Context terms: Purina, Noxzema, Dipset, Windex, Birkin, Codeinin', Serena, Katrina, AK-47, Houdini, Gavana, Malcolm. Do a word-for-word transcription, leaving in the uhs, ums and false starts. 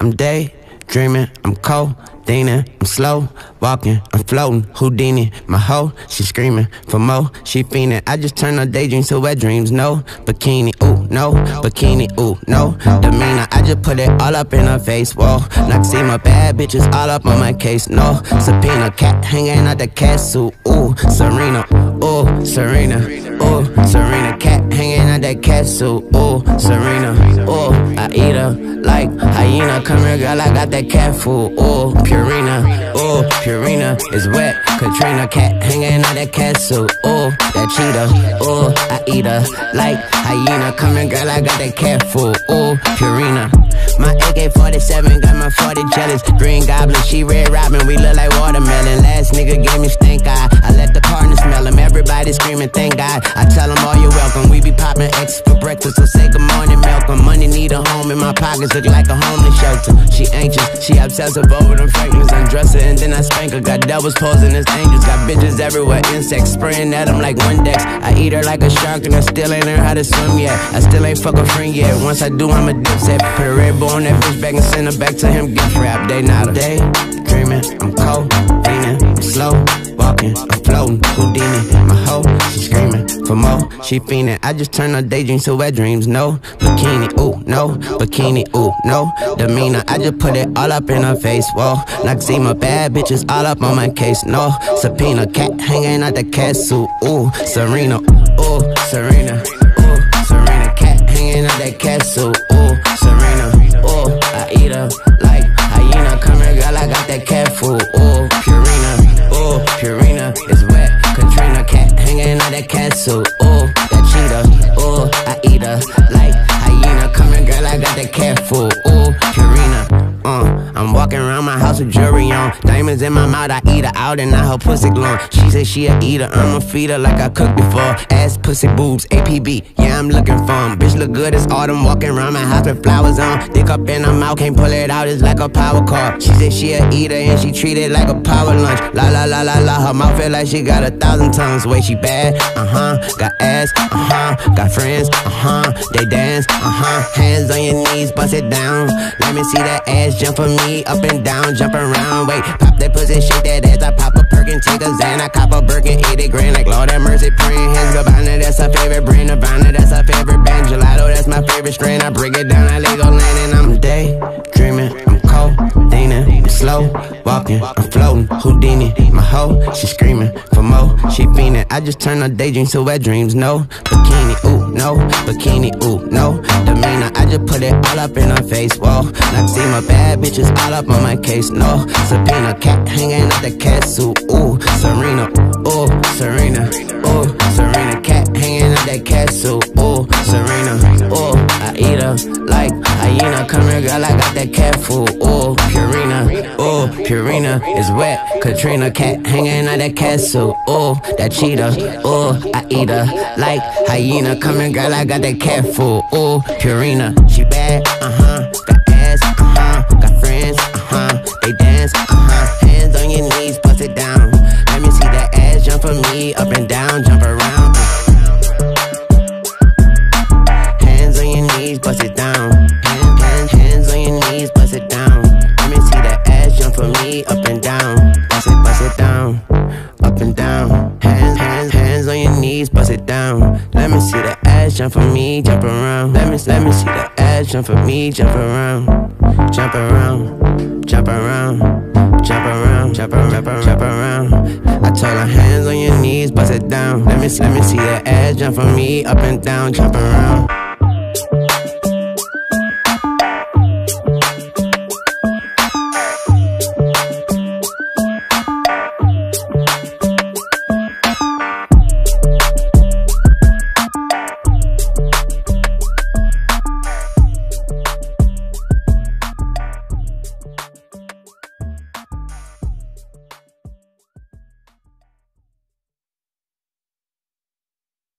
I'm daydreaming, I'm cold, Dina, I'm slow, walking, I'm floating, Houdini, my hoe, she screaming, for more, she fiending, I just turn her daydreams to wet dreams, no, bikini, ooh, no, bikini, ooh, no, demeanor, I just put it all up in her face, whoa, Noxzema, bad bitches all up on my case, no, subpoena, cat hanging out the cat suit, ooh, Serena, ooh, Serena, ooh, Serena, cat hanging out that cat suit, ooh, Serena, ooh, I eat her like hyena, come here girl, I got that cat food, ooh, Purina, ooh, Purina is wet, Katrina, cat hanging out that cat suit, ooh, that cheetah, ooh, I eat her like hyena, come here girl, I got that cat food, ooh, Purina. My A K forty-seven got my forty jealous, green goblin, she red robin, we look like watermelon, last nigga gave me stink eye, I let the partner smell him, everybody screaming thank God, I tell them all you're welcome, we be popping X for breakfast, so say good morning Malcolm, money need a home in my pockets, look like a homeless shelter, she anxious, she obsessive over them fragments, undress her and then I spank her, got devils posing as angels, got bitches everywhere, insects spraying at them like Windex, I eat her like a shark and I still ain't learned how to swim yet, I still ain't fuck a friend yet, once I do I'm a dipset, put a red bull on that bitch back and send her back to him, gift wrap, they not a day, dreaming, I'm cold, leaning, I'm slow, walking, I'm floating, Houdini, my hoe, she screaming, for more, she fiending, I just turn her daydreams to wet dreams, no, bikini, ooh, no, bikini, ooh, no, demeanor, I just put it all up in her face, whoa, Noxzema, bad bitches all up on my case, no, subpoena, cat hanging out the cat suit, ooh, Serena, ooh, Serena, ooh, Serena, cat hanging out that cat suit, ooh, Serena, ooh, I eat her like hyena, come here girl, I got that cat food, ooh, Purina, ooh, Purina is wet, Katrina, cat hanging out that cat suit, ooh, that cheetah, ooh, I eat her like hyena, come here girl, I got that cat food, ooh, Purina. Uh, I'm walking around my house with jewelry on, diamonds in my mouth, I eat her out and now her pussy glowing. She said she a eater, I'm a feeder like I cooked before. Ass, pussy, boobs, A P B, yeah I'm looking for 'em. Bitch look good, it's autumn, walking around my house with flowers on. Dick up in her mouth, can't pull it out, it's like a power car. She said she a eater and she treated like a power lunch. La la la la la, her mouth feel like she got a thousand tongues. Way she bad, uh-huh, got ass, uh-huh, got friends, uh-huh, they dance, uh-huh. Hands on your knees, bust it down, let me see that ass. Jump for me, up and down, jump around, wait, pop that pussy, shake that ass, I pop a perk and take a Xan, I cop a Birkin, eat it grand, like Lord have mercy, praying hands, Gavana, that's her favorite brand, Gavana, that's her favorite band, gelato, that's my favorite strain, I break it down, I legal land, and I'm daydreaming, I'm Codeinin', I'm slow, walking, I'm floating, Houdini, my hoe, she screaming, for more, she fiending, I just turn her daydreams to wet dreams, no, bikini, ooh, no, bikini, ooh, no, demeanor, I just put it all up in her face, whoa, Noxzema, bad bitches all up on my case, no, subpoena, cat hanging out the cat suit, ooh, Serena, ooh, Serena, ooh, Serena, cat hanging out that cat suit, ooh, Serena, ooh, I eat her like hyena, come here girl, I got that cat food, ooh, Purina, ooh, Purina is wet, Katrina, cat hanging out that cat suit, ooh, that cheetah, ooh, I eat her like hyena, come here girl, I got that cat food, ooh, Purina, she bad, uh-huh, got ass, uh-huh, got friends, uh-huh, they dance, uh-huh, hands on your knees, bust it down, let me see that ass, jump for me, up and down, jump around, hands on your knees, bust it down, hands, hands, hands on your knees, bust it down, let me see that ass, jump for me, up and down, bust it, bust it down, up and down, hands, hands, hands on your knees, bust it down, let me see that ass, jump for me, jump around, let me, let me see that ass, jump for me, jump around. Jump around, jump around, jump around, jump around, jump around, jump around. I told her hands on your knees, bust it down. Let me, let me see that ass, jump for me, up and down, jump around.